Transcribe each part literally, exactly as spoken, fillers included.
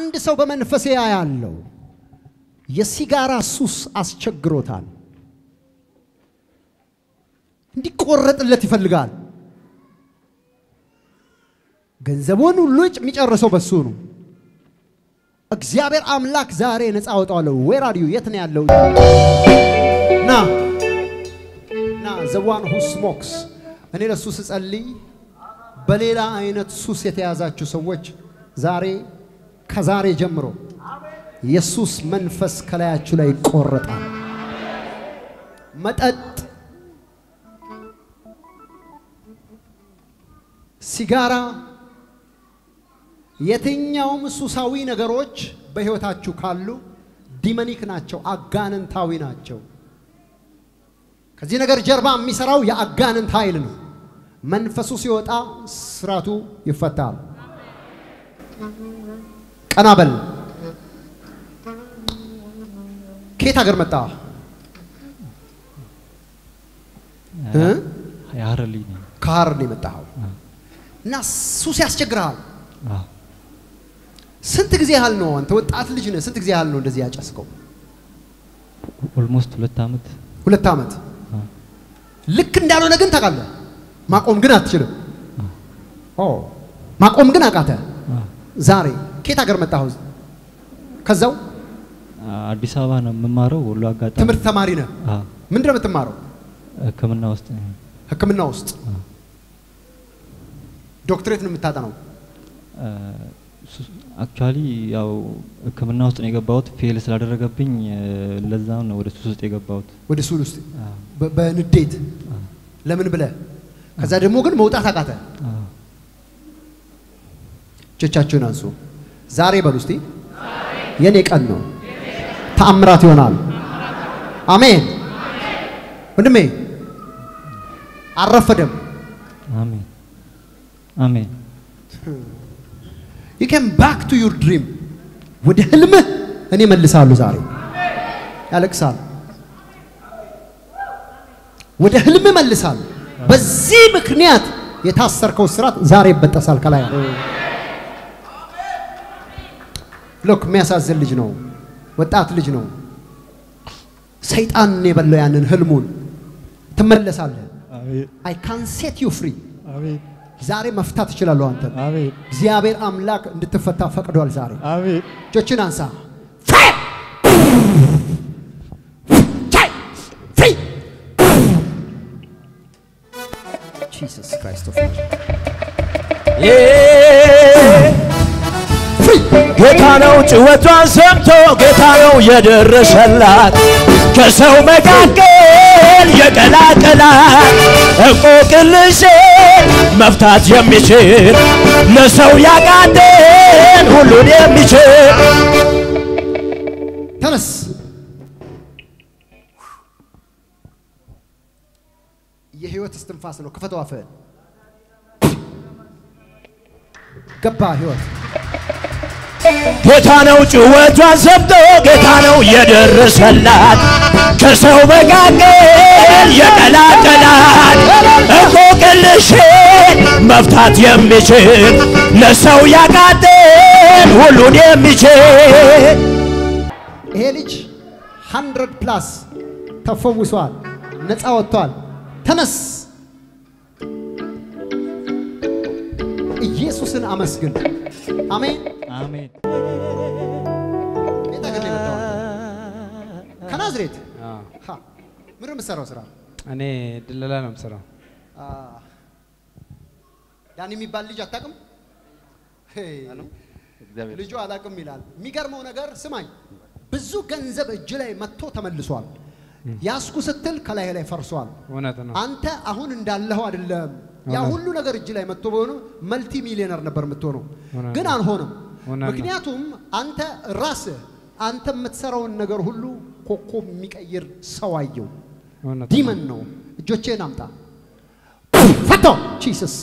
አንድ ሰው በመንፈሴ ያያለው የሲጋራ ሱስ አስቸግሮታል እንዲቆረጥለት ይፈልጋል ገንዘቡን ሁሉ የሚጨርሰው በሱ ነው እግዚአብሔር አምላክ ዛሬ ነፃ አወጣው where are you የት ነው ያለው ና ና the one who smokes እኔ ለሱ ስጸልይ በሌላ አይነት ሱስ የተያዛችሁ ሰዎች ዛሬ ከዛሬ ጀምሮ ኢየሱስ መንፈስ ከላያችሁ ላይ ቆረጣል መጠጥ ሲጋራ የትኛውም ሱሳዊ ነገሮች በህይወታችሁ ካሉ ዲሞኒክ ናቸው አጋንንታዊ ናቸው ከዚህ ነገር ጀርባ የሚሰራው ያጋንንት ኃይል ነው መንፈሱ ሲወጣ ስራቱ ይፈታል ቀናበል ከታ ሀገር መጣ እ ያርልኝ ካርኒ መጣው እና ሱስ ያስቸግራል አዎ ስንት ጊዜ ያህል ነው አንተ ወጣት ልጅ ነህ ስንት ጊዜ ያህል ነው እንደዚህ ያጨስከው almost ሁለት አመት ሁለት አመት ልክ እንዳልሆነ ግን ታውቃለህ ማቆም ግን አትችልም ኦ ማቆም ግን አቃተ ዛሬ ከታ ሀገር መጣው ከዛው አዲስ አበባ ነው መማረው ሁሉ አጋጣሚ ትምህርት ተማሪ ነህ አዎ ምንድነው የምትማረው ህክምና ውስጥ ህክምና ውስጥ ዶክተሬት ነው የምታጠናው አክቹአሊ ያው ህክምና ውስጥ ነው የገባሁት ፌል ስላደረገብኝ ለዛው ነው ወደ ሱስ ውስጥ የገባሁት ወደ ሱስ ውስጥ በንዴት ለምን ብለህ ከዛ ደግሞ ግን መውጣት አቃተ አዎ ቸቻቸውን አንሱ ዛሬ በሉስቲ የኔ ቀን ነው ተአምራት ይሆናል አሜን ወንድሜ አረፈደም አሜን አሜን you can back to your dream ወደ ህልም እኔ መልሳለሁ ዛሬ ያለክሳል ወደ ህልም መልሳለሁ በዚህ ምክንያት የታሰርከው ስራት ዛሬ ይበጠሳል ከላይ look የሚያሳዝን ልጅ ነው ወጣት ልጅ ነው ሰይጣን ነው በለው ያንን ህልሙን ተመለሳለህ I can set you free አሜን ዛሬ መፍታት ይችላል አንተ አሜን እግዚአብሔር አምላክ እንድትፈታ ፈቅዷል ዛሬ አሜን ጆችን አንሳ Jesus Christ of God ጌታው ጭወቷን ሰምቶ ጌታው የደረሰላት ከሰው መካከል የቀላቀላት እቆቅልሽ መፍታት የሚችል ለሰው ያቃተን ሁሉ የሚችል ተነስ የህይወት እስትንፋስ ነው ከፈተው አፈን ገባ ህይወት ጌታው ጭወቷን ሰምቶ ጌታው የደረሰላት ከሰው መካከል የቀላቀላት እቆቅልሽ መፍታት የሚችል ለሰው ያቃተን ሁሉ የሚችል ይሄ ልጅ መቶ ፕላስ ተፈውሷል ነፃ ወጥቷል ተነስ ኢየሱስን አመስግን አሜን አሜን የታገለ ነው ከናዝሬት አሃ ምንም ሰራው ስራ እኔ ድለላ ነው ሰራው አ ዳን የሚባል ልጅ አታውቅም ልጅ አላውቅም ይላል የሚገርመው ነገር ስማኝ ብዙ ገንዘብ እጅ ላይ መጥቶ ተመልሷል ያስኩ ስትል ከላይ ላይ ፈርሷል አንተ አሁን እንዳለህ አይደለም ያ ሁሉ ነገር እጅ ላይ መጥቶ ሆኖ መልቲ ሚሊዮነር ነበር የምትሆነው ግን አልሆነም ምክንያቱም አንተ ራስ አንተ የምትሰራውን ነገር ሁሉ ኮኮብ የሚቀይር ሰው አይው ዲመን ነው እጆቼን አምጣ ፈታ Jesus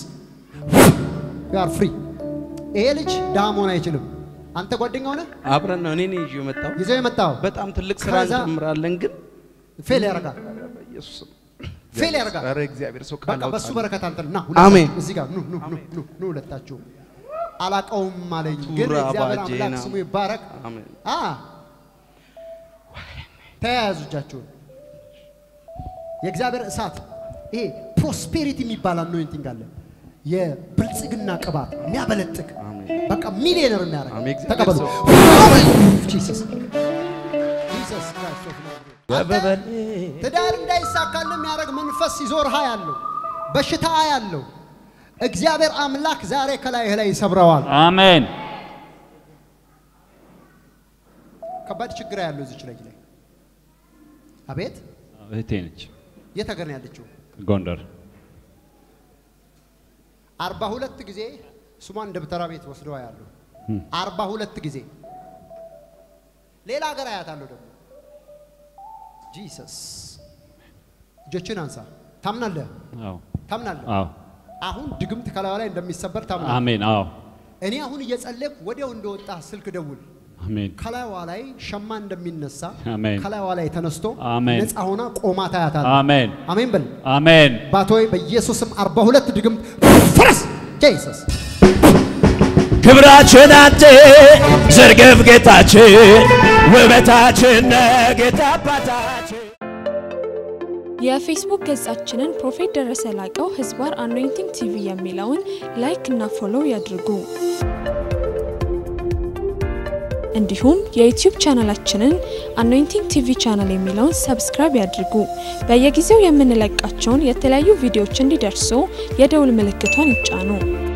you are free ኤልጅ ዳሞን አይችልም አንተ ጓደኛው ነህ አብረን ነው እኔ ነኝ ይዤ መጣው ይዤ መጣው በጣም ትልቅ ስራ እንጀምራለን ግን ፌል ያረጋ ኢየሱስ ፌል ያረጋ አረ እግዚአብሔር ሰው ካላውጣ በሱ በረከት አንተና ሁላችሁ እዚህ ጋር ኑ ኑ ኑ ኑ ለታችሁ Alakom Malay, good example. We barak. Ah, Taz Jachu. Example Sat. Eh, prosperity me bala anointing gale. Yeah, Prince Nakaba, Nabaletic. But a millionaire American. Jesus. Jesus Christ of Nazareth. The darling days are coming, American manifests or Hayalo, Bashitayalo. Exaber Amlak Zare Kalai Sabrawan. Amen. Kabach Grand Luzic regularly. A bit? A tinge. Yet a grenadichu. Gondor. Arbahulat Tigize, Suman de Tarabit was royal. Arbahulat Tigize. Lela Garayatalu. Jesus. Jochinansa. Tamnalde. Oh. Tamnalde. Oh. Ahun digum te kalavale ndam misaber tamna. Amen. Aw. Eni ahun yetsalleku wodiaw ndota silk dewul. Amen. Kalawalai shamma ndeminnessa. Amen. Kalawalai tanasto. Amen. Nets ahuna qoma tayata. Amen. Amen bil. Amen. Batoy beyesusum arba hulat digum faras. Jesus. Kibrachin ate zergev getache webetachin getapatache Ya Facebook ገጻችንን ፕሮፌት ደረሰ ላቀው ህዝባር አኖይንቲንግ ቲቪ የሚለውን ላይክ እና ፎሎው ያድርጉ እንዲሁም የዩቲዩብ ቻናላችንን አኖይንቲንግ ቲቪ ቻናል የሚለውን ሰብስክራይብ ያድርጉ በየጊዜው የምንለቃቸውን የተለያዩ ቪዲዮዎች እንዲደርሱ የደውል ምልክቷን ይጫኑ